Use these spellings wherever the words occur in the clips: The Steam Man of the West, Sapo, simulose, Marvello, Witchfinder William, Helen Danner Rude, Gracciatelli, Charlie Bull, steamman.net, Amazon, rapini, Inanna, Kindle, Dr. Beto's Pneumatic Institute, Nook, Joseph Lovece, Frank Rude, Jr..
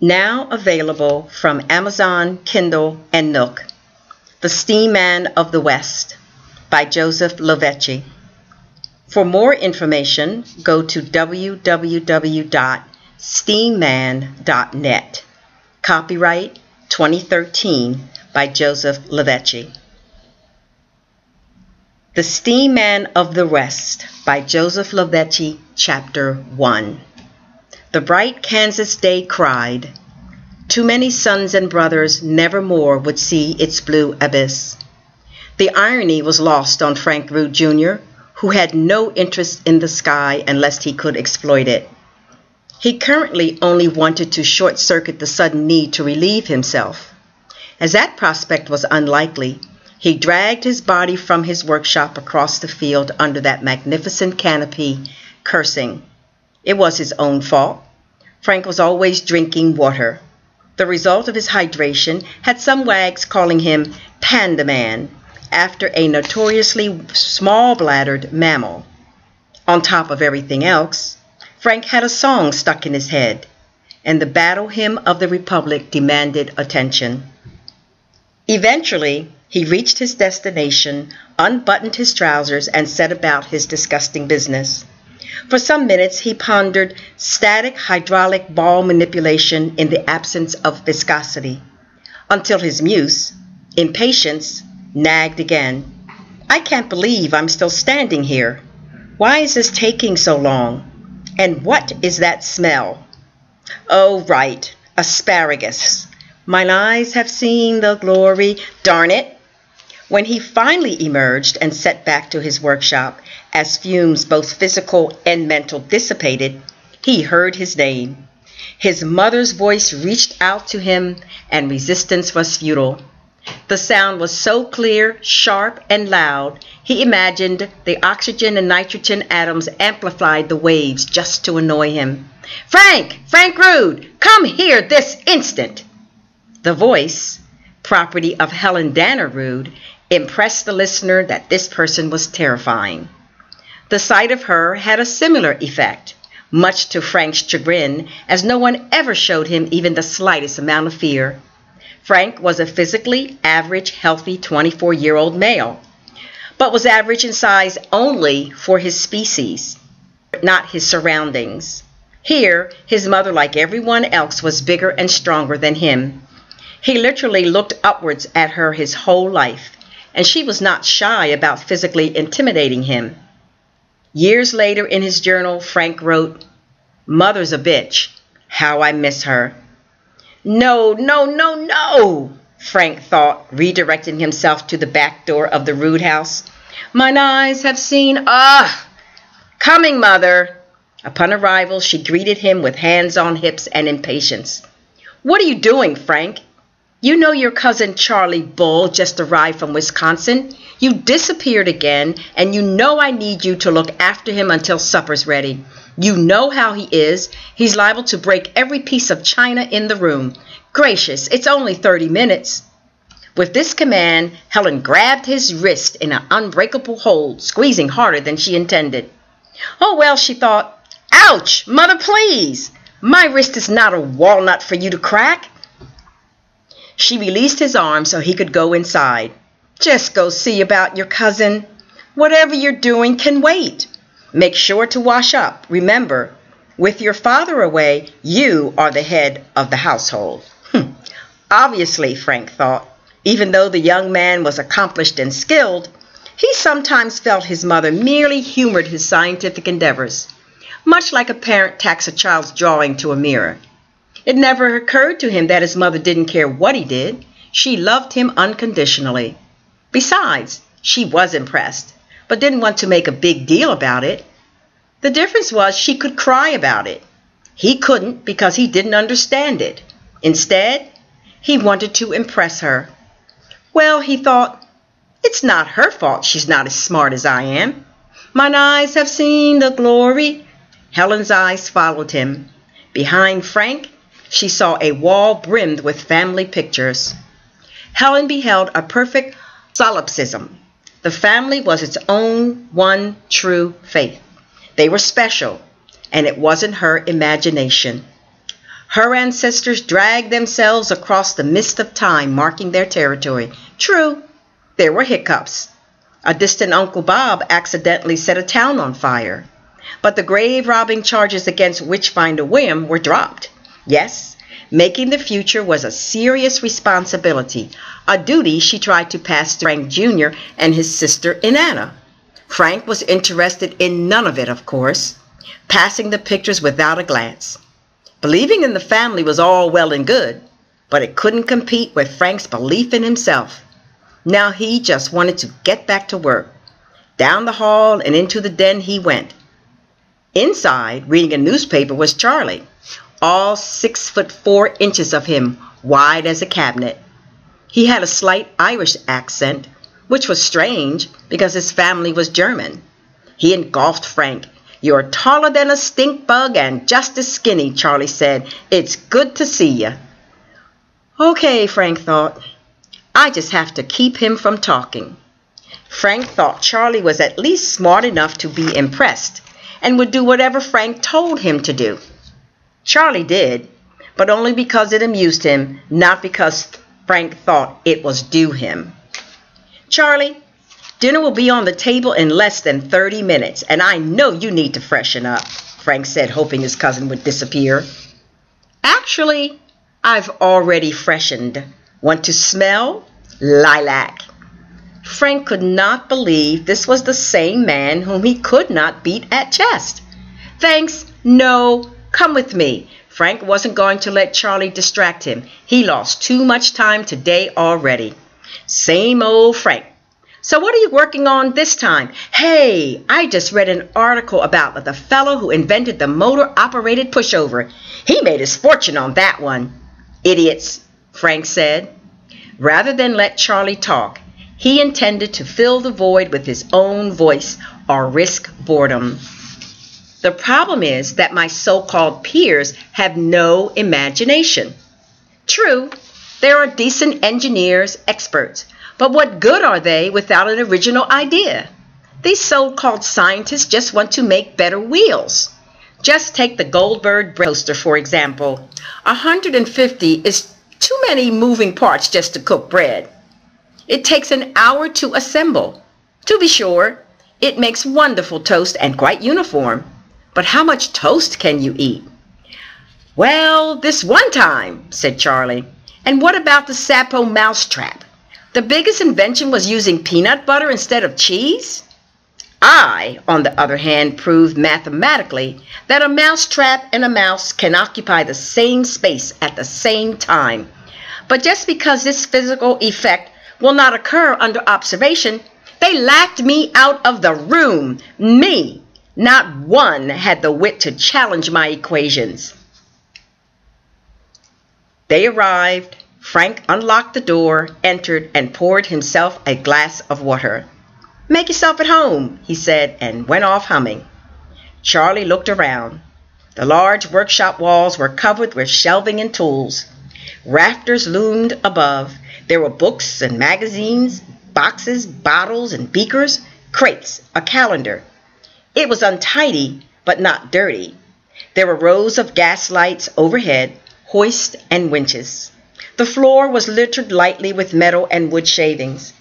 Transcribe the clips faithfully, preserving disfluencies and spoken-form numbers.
now available from Amazon, Kindle, and Nook. The Steam Man of the West by Joseph Lovece. For more information, go to w w w dot steam man dot net. Copyright twenty thirteen by Joseph Lovece. The Steam Man of the West by Joseph Lovece, Chapter one. The bright Kansas day cried. Too many sons and brothers nevermore would see its blue abyss. The irony was lost on Frank Rude, Junior, who had no interest in the sky unless he could exploit it. He currently only wanted to short-circuit the sudden need to relieve himself. As that prospect was unlikely, he dragged his body from his workshop across the field under that magnificent canopy, cursing. It was his own fault. Frank was always drinking water. The result of his hydration had some wags calling him Panda Man, after a notoriously small-bladdered mammal. On top of everything else, Frank had a song stuck in his head, and the battle hymn of the Republic demanded attention. Eventually, he reached his destination, unbuttoned his trousers, and set about his disgusting business. For some minutes, he pondered static hydraulic ball manipulation in the absence of viscosity, until his muse, impatience, nagged again. I can't believe I'm still standing here. Why is this taking so long? And what is that smell? Oh, right, asparagus. Mine eyes have seen the glory. Darn it. When he finally emerged and set back to his workshop, as fumes both physical and mental dissipated, he heard his name. His mother's voice reached out to him, and resistance was futile. The sound was so clear, sharp, and loud, he imagined the oxygen and nitrogen atoms amplified the waves just to annoy him. Frank! Frank Rude! Come here this instant! The voice, property of Helen Danner Rude, impressed the listener that this person was terrifying. The sight of her had a similar effect, much to Frank's chagrin, as no one ever showed him even the slightest amount of fear. Frank was a physically average, healthy twenty-four-year-old male, but was average in size only for his species, not his surroundings. Here, his mother, like everyone else, was bigger and stronger than him. He literally looked upwards at her his whole life, and she was not shy about physically intimidating him. Years later in his journal, Frank wrote, "Mother's a bitch. How I miss her." No, no, no, no, Frank thought, redirecting himself to the back door of the Rude house. Mine eyes have seen, ah, coming, mother. Upon arrival, she greeted him with hands on hips and impatience. What are you doing, Frank? You know your cousin Charlie Bull just arrived from Wisconsin. You disappeared again, and you know I need you to look after him until supper's ready. You know how he is. He's liable to break every piece of china in the room. Gracious, it's only thirty minutes. With this command, Helen grabbed his wrist in an unbreakable hold, squeezing harder than she intended. Oh, well, she thought. Ouch! Mother, please! My wrist is not a walnut for you to crack. She released his arm so he could go inside. Just go see about your cousin. Whatever you're doing can wait. Make sure to wash up. Remember, with your father away, you are the head of the household. Hm. Obviously, Frank thought, even though the young man was accomplished and skilled, he sometimes felt his mother merely humored his scientific endeavors, much like a parent tacks a child's drawing to a mirror. It never occurred to him that his mother didn't care what he did. She loved him unconditionally. Besides, she was impressed, but didn't want to make a big deal about it. The difference was she could cry about it. He couldn't because he didn't understand it. Instead, he wanted to impress her. Well, he thought, it's not her fault she's not as smart as I am. Mine eyes have seen the glory. Helen's eyes followed him. Behind Frank, she saw a wall brimmed with family pictures. Helen beheld a perfect solipsism. The family was its own one true faith. They were special, and it wasn't her imagination. Her ancestors dragged themselves across the mist of time, marking their territory. True, there were hiccups. A distant Uncle Bob accidentally set a town on fire. But the grave-robbing charges against Witchfinder William were dropped. Yes, making the future was a serious responsibility, a duty she tried to pass to Frank Junior and his sister Inanna. Frank was interested in none of it, of course, passing the pictures without a glance. Believing in the family was all well and good, but it couldn't compete with Frank's belief in himself. Now he just wanted to get back to work. Down the hall and into the den he went. Inside, reading a newspaper, was Charlie, all six foot four inches of him, wide as a cabinet. He had a slight Irish accent, which was strange because his family was German. He engulfed Frank. "You're taller than a stink bug and just as skinny," Charlie said. "It's good to see you." Okay, Frank thought. I just have to keep him from talking. Frank thought Charlie was at least smart enough to be impressed and would do whatever Frank told him to do. Charlie did, but only because it amused him, not because Frank thought it was due him. "Charlie, dinner will be on the table in less than thirty minutes, and I know you need to freshen up," Frank said, hoping his cousin would disappear. "Actually, I've already freshened. Want to smell? Lilac." Frank could not believe this was the same man whom he could not beat at chess. "Thanks, no, come with me." Frank wasn't going to let Charlie distract him. He lost too much time today already. Same old Frank. "So what are you working on this time?" "Hey, I just read an article about the fellow who invented the motor-operated pushover. He made his fortune on that one." "Idiots," Frank said. Rather than let Charlie talk, he intended to fill the void with his own voice or risk boredom. "The problem is that my so-called peers have no imagination. True, there are decent engineers, experts, but what good are they without an original idea? These so-called scientists just want to make better wheels. Just take the Goldberg bread toaster, for example. one hundred fifty is too many moving parts just to cook bread. It takes an hour to assemble. To be sure, it makes wonderful toast and quite uniform. But how much toast can you eat?" "Well, this one time," said Charlie. "And what about the Sapo mousetrap? The biggest invention was using peanut butter instead of cheese. I, on the other hand, proved mathematically that a mousetrap and a mouse can occupy the same space at the same time. But just because this physical effect will not occur under observation, they laughed me out of the room. Me, not one had the wit to challenge my equations." They arrived. Frank unlocked the door, entered, and poured himself a glass of water. "Make yourself at home," he said, and went off humming. Charlie looked around. The large workshop walls were covered with shelving and tools. Rafters loomed above. There were books and magazines, boxes, bottles and beakers, crates, a calendar. It was untidy, but not dirty. There were rows of gas lights overhead, hoists and winches. The floor was littered lightly with metal and wood shavings.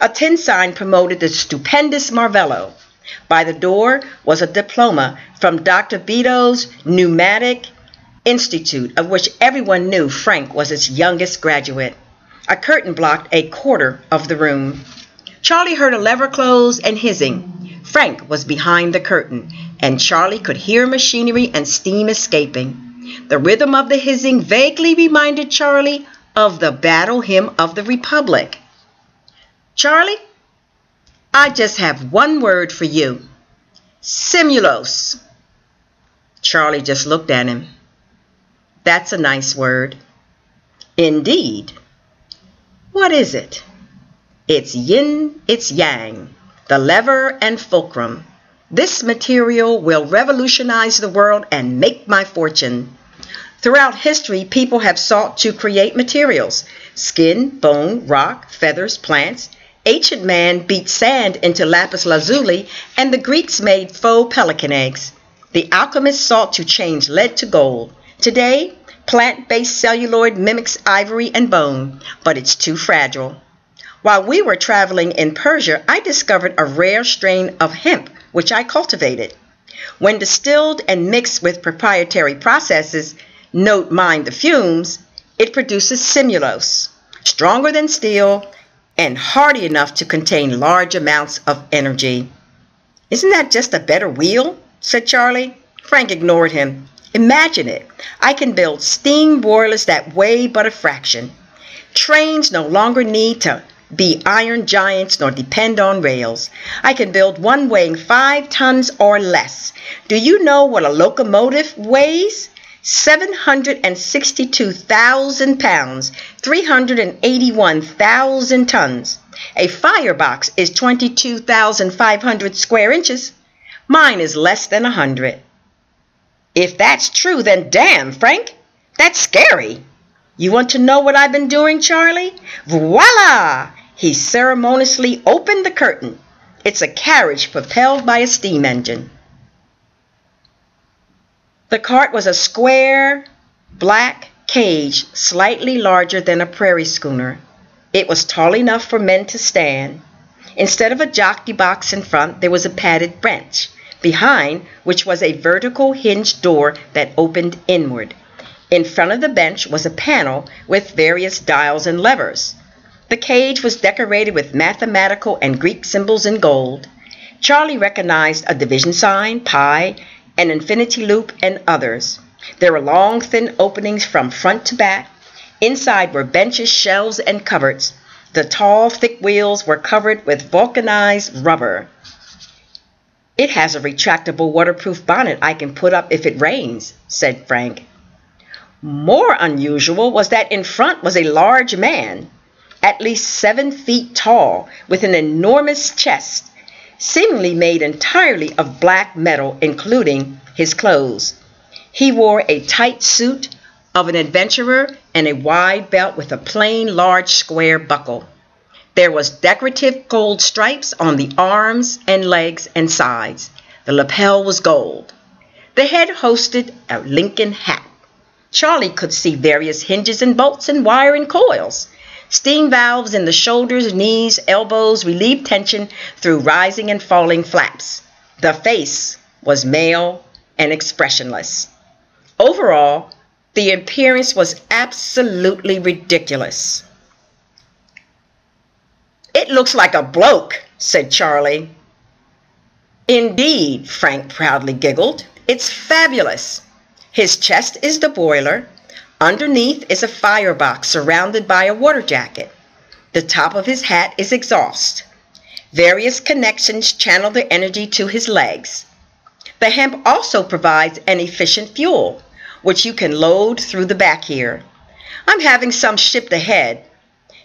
A tin sign promoted the stupendous Marvello. By the door was a diploma from Doctor Beto's Pneumatic Institute, of which everyone knew Frank was its youngest graduate. A curtain blocked a quarter of the room. Charlie heard a lever close and hissing. Frank was behind the curtain, and Charlie could hear machinery and steam escaping. The rhythm of the hissing vaguely reminded Charlie of the battle hymn of the Republic. "Charlie, I just have one word for you. Simulose." Charlie just looked at him. "That's a nice word." "Indeed. What is it?" "It's yin, it's yang, the lever and fulcrum. This material will revolutionize the world and make my fortune. Throughout history, people have sought to create materials. Skin, bone, rock, feathers, plants. Ancient man beat sand into lapis lazuli, and the Greeks made faux pelican eggs. The alchemists sought to change lead to gold. Today, Plant-based celluloid mimics ivory and bone, but it's too fragile. While we were traveling in Persia, I discovered a rare strain of hemp, which I cultivated. When distilled and mixed with proprietary processes, note mind the fumes, it produces simulose, stronger than steel and hardy enough to contain large amounts of energy. Isn't that just a better wheel? Said Charlie. Frank ignored him. Imagine it. I can build steam boilers that weigh but a fraction. Trains no longer need to be iron giants nor depend on rails. I can build one weighing five tons or less. Do you know what a locomotive weighs? seven hundred sixty-two thousand pounds, three hundred eighty-one thousand tons. A firebox is twenty-two thousand five hundred square inches. Mine is less than a hundred. If that's true, then damn, Frank, that's scary. You want to know what I've been doing, Charlie? Voila! He ceremoniously opened the curtain. It's a carriage propelled by a steam engine. The cart was a square, black cage, slightly larger than a prairie schooner. It was tall enough for men to stand. Instead of a jockey box in front, there was a padded bench, behind which was a vertical hinged door that opened inward. In front of the bench was a panel with various dials and levers. The cage was decorated with mathematical and Greek symbols in gold. Charlie recognized a division sign, pi, an infinity loop, and others. There were long, thin openings from front to back. Inside were benches, shelves, and cupboards. The tall, thick wheels were covered with vulcanized rubber. It has a retractable waterproof bonnet I can put up if it rains, said Frank. More unusual was that in front was a large man, at least seven feet tall, with an enormous chest, seemingly made entirely of black metal, including his clothes. He wore a tight suit of an adventurer and a wide belt with a plain, large, square buckle. There was decorative gold stripes on the arms and legs and sides. The lapel was gold. The head hosted a Lincoln hat. Charlie could see various hinges and bolts and wire and coils. Steam valves in the shoulders, knees, elbows relieved tension through rising and falling flaps. The face was male and expressionless. Overall, the appearance was absolutely ridiculous. It looks like a bloke, said Charlie. Indeed, Frank proudly giggled. It's fabulous. His chest is the boiler. Underneath is a firebox surrounded by a water jacket. The top of his hat is exhaust. Various connections channel the energy to his legs. The hemp also provides an efficient fuel, which you can load through the back here. I'm having some shipped ahead.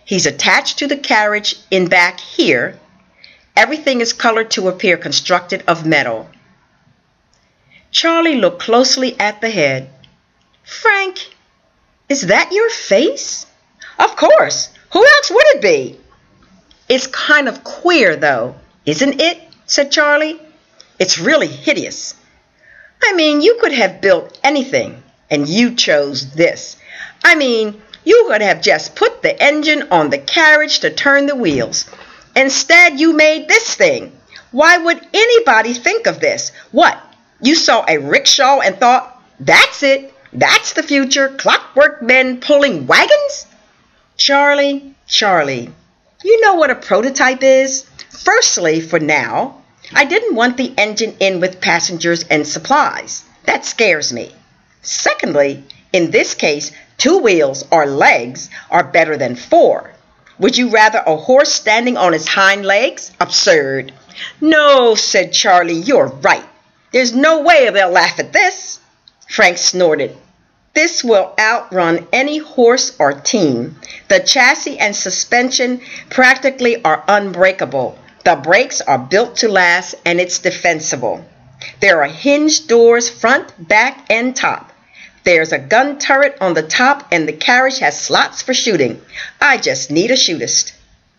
He's attached to the carriage in back here. Everything is colored to appear constructed of metal. Charlie looked closely at the head. Frank, is that your face? Of course. Who else would it be? It's kind of queer, though, isn't it? Said Charlie. It's really hideous. I mean, you could have built anything, and you chose this. I mean, you could have just put the engine on the carriage to turn the wheels. Instead, you made this thing. Why would anybody think of this? What? You saw a rickshaw and thought, that's it, that's the future, clockwork men pulling wagons? Charlie, Charlie, you know what a prototype is? Firstly, for now, I didn't want the engine in with passengers and supplies. That scares me. Secondly, in this case, two wheels or legs are better than four. Would you rather a horse standing on its hind legs? Absurd. No, said Charlie, you're right. There's no way they'll laugh at this. Frank snorted. This will outrun any horse or team. The chassis and suspension practically are unbreakable. The brakes are built to last, and it's defensible. There are hinged doors front, back, and top. There's a gun turret on the top, and the carriage has slots for shooting. I just need a shootist.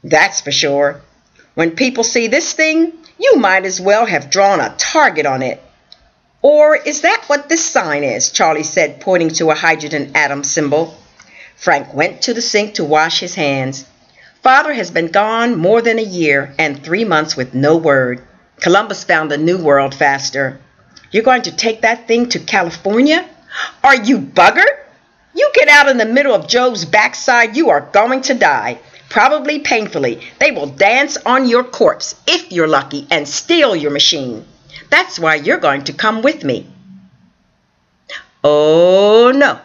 That's for sure. When people see this thing, you might as well have drawn a target on it. Or is that what this sign is? Charlie said, pointing to a hydrogen atom symbol. Frank went to the sink to wash his hands. Father has been gone more than a year and three months with no word. Columbus found the new world faster. You're going to take that thing to California? Are you buggered? You get out in the middle of Job's backside, you are going to die. Probably painfully. They will dance on your corpse, if you're lucky, and steal your machine. That's why you're going to come with me. Oh, no.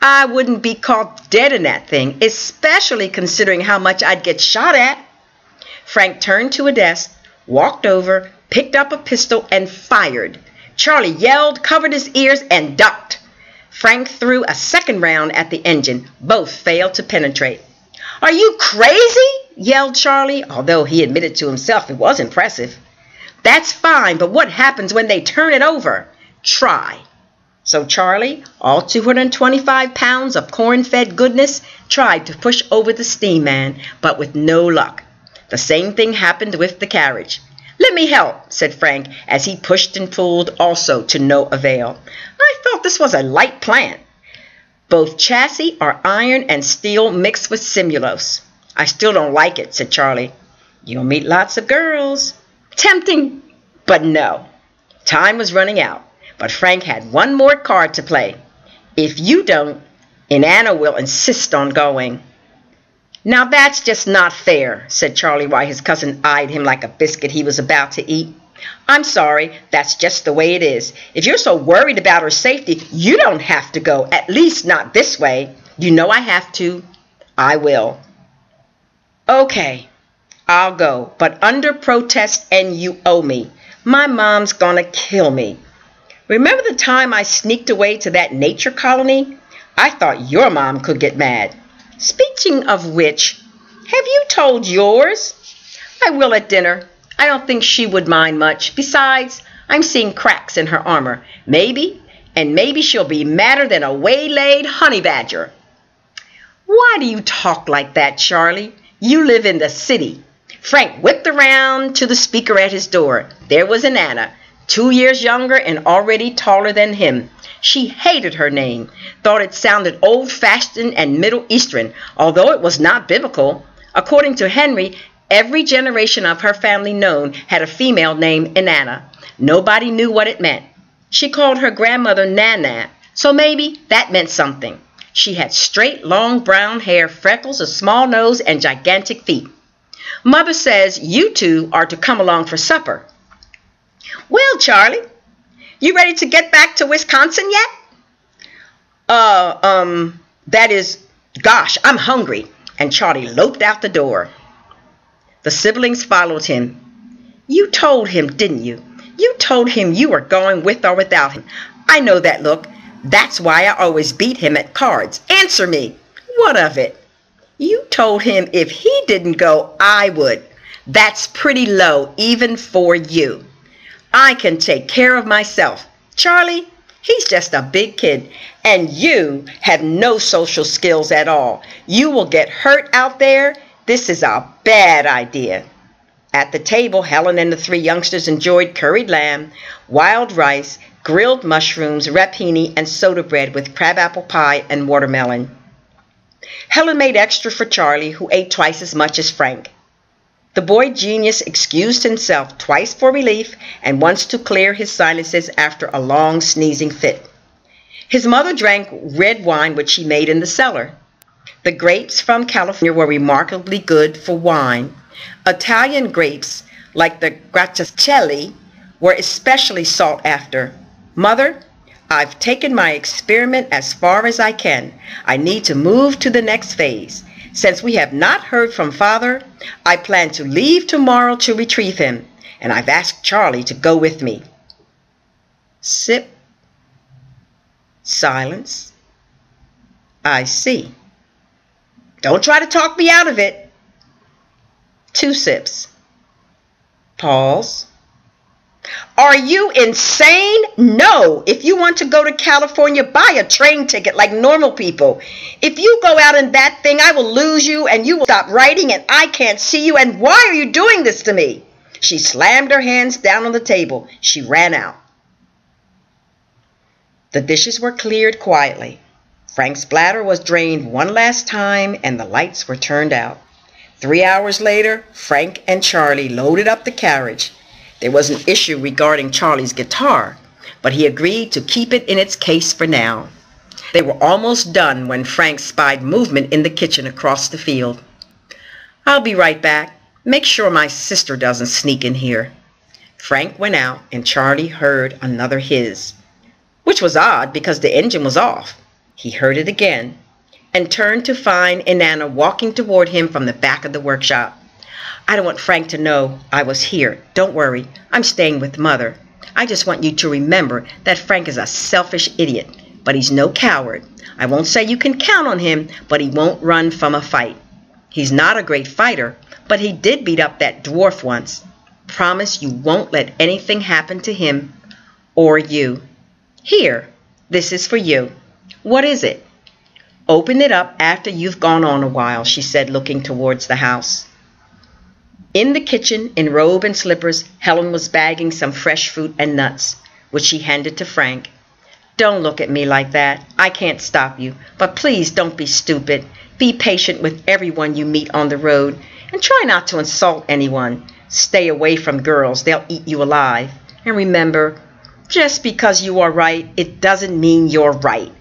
I wouldn't be caught dead in that thing, especially considering how much I'd get shot at. Frank turned to a desk, walked over, picked up a pistol, and fired. Charlie yelled, covered his ears, and ducked. Frank threw a second round at the engine. Both failed to penetrate. Are you crazy? Yelled Charlie, although he admitted to himself it was impressive. That's fine, but what happens when they turn it over? Try. So Charlie, all two hundred twenty-five pounds of corn-fed goodness, tried to push over the steam man, but with no luck. The same thing happened with the carriage. Let me help, said Frank, as he pushed and pulled, also to no avail. I thought this was a light plan. Both chassis are iron and steel mixed with simulose. I still don't like it, said Charlie. You'll meet lots of girls. Tempting, but no. Time was running out, but Frank had one more card to play. If you don't, Inanna will insist on going. Now that's just not fair, said Charlie while his cousin eyed him like a biscuit he was about to eat. I'm sorry, that's just the way it is. If you're so worried about her safety, you don't have to go, at least not this way. You know I have to. I will. Okay, I'll go, but under protest and you owe me. My mom's gonna kill me. Remember the time I sneaked away to that nature colony? I thought your mom could get mad. Speaking of which, have you told yours? I will at dinner. I don't think she would mind much. Besides, I'm seeing cracks in her armor. Maybe, and maybe she'll be madder than a waylaid honey badger. Why do you talk like that, Charlie? You live in the city. Frank whipped around to the speaker at his door. There was Inanna, two years younger and already taller than him. She hated her name, thought it sounded old-fashioned and Middle Eastern, although it was not biblical. According to Henry, every generation of her family known had a female named Inanna. Nobody knew what it meant. She called her grandmother Nana, so maybe that meant something. She had straight, long brown hair, freckles, a small nose, and gigantic feet. Mother says you two are to come along for supper. Well, Charlie, you ready to get back to Wisconsin yet? Uh, um, that is, gosh, I'm hungry. And Charlie loped out the door. The siblings followed him. You told him, didn't you? You told him you were going with or without him. I know that look. That's why I always beat him at cards. Answer me. What of it? You told him if he didn't go, I would. That's pretty low, even for you. I can take care of myself. Charlie, he's just a big kid, and you have no social skills at all. You will get hurt out there. This is a bad idea. At the table, Helen and the three youngsters enjoyed curried lamb, wild rice, grilled mushrooms, rapini, and soda bread with crabapple pie and watermelon. Helen made extra for Charlie, who ate twice as much as Frank. The boy genius excused himself twice for relief and once to clear his sinuses after a long sneezing fit. His mother drank red wine which she made in the cellar. The grapes from California were remarkably good for wine. Italian grapes, like the Gracciatelli, were especially sought after. Mother, I've taken my experiment as far as I can. I need to move to the next phase. Since we have not heard from Father, I plan to leave tomorrow to retrieve him, and I've asked Charlie to go with me. Sip. Silence. I see. Don't try to talk me out of it. Two sips. Pause. Are you insane? No. If you want to go to California, buy a train ticket like normal people. If you go out in that thing, I will lose you and you will stop writing and I can't see you. And why are you doing this to me? She slammed her hands down on the table. She ran out. The dishes were cleared quietly. Frank's bladder was drained one last time, and the lights were turned out. Three hours later, Frank and Charlie loaded up the carriage. There was an issue regarding Charlie's guitar, but he agreed to keep it in its case for now. They were almost done when Frank spied movement in the kitchen across the field. "I'll be right back. Make sure my sister doesn't sneak in here." Frank went out, and Charlie heard another hiss, which was odd because the engine was off. He heard it again and turned to find Inanna walking toward him from the back of the workshop. "I don't want Frank to know I was here. Don't worry. I'm staying with Mother. I just want you to remember that Frank is a selfish idiot, but he's no coward. I won't say you can count on him, but he won't run from a fight. He's not a great fighter, but he did beat up that dwarf once. Promise you won't let anything happen to him or you. Here, this is for you." "What is it?" "Open it up after you've gone on a while," she said, looking towards the house. In the kitchen, in robe and slippers, Helen was bagging some fresh fruit and nuts, which she handed to Frank. "Don't look at me like that. I can't stop you, but please don't be stupid. Be patient with everyone you meet on the road, and try not to insult anyone. Stay away from girls. They'll eat you alive. And remember, just because you are right, it doesn't mean you're right.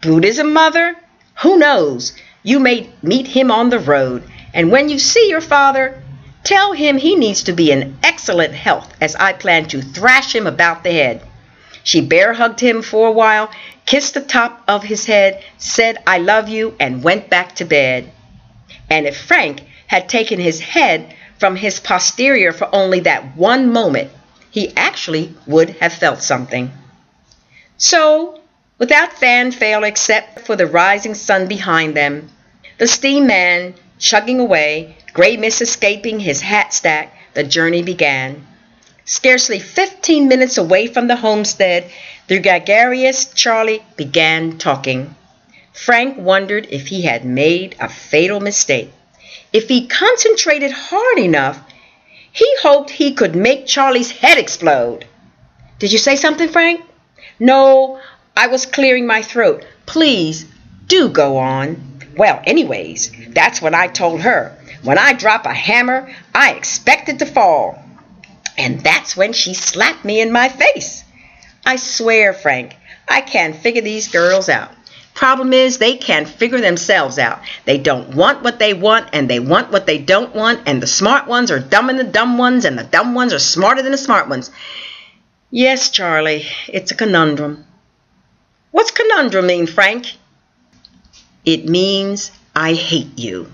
Buddhism, Mother? Who knows? You may meet him on the road, and when you see your father, tell him he needs to be in excellent health, as I plan to thrash him about the head." She bear-hugged him for a while, kissed the top of his head, said, "I love you," and went back to bed. And if Frank had taken his head from his posterior for only that one moment, he actually would have felt something. So, without fanfare except for the rising sun behind them, the steam man chugging away, gray mist escaping his hat stack, the journey began. Scarcely fifteen minutes away from the homestead, the gregarious Charlie began talking. Frank wondered if he had made a fatal mistake. If he concentrated hard enough, he hoped he could make Charlie's head explode. "Did you say something, Frank?" "No, I was clearing my throat." "Please, do go on." "Well, anyways, that's what I told her. When I drop a hammer, I expect it to fall. And that's when she slapped me in my face." "I swear, Frank, I can't figure these girls out." "Problem is, they can't figure themselves out. They don't want what they want, and they want what they don't want, and the smart ones are dumber than the dumb ones, and the dumb ones are smarter than the smart ones." "Yes, Charlie, it's a conundrum." "What's conundrum mean, Frank?" "It means I hate you."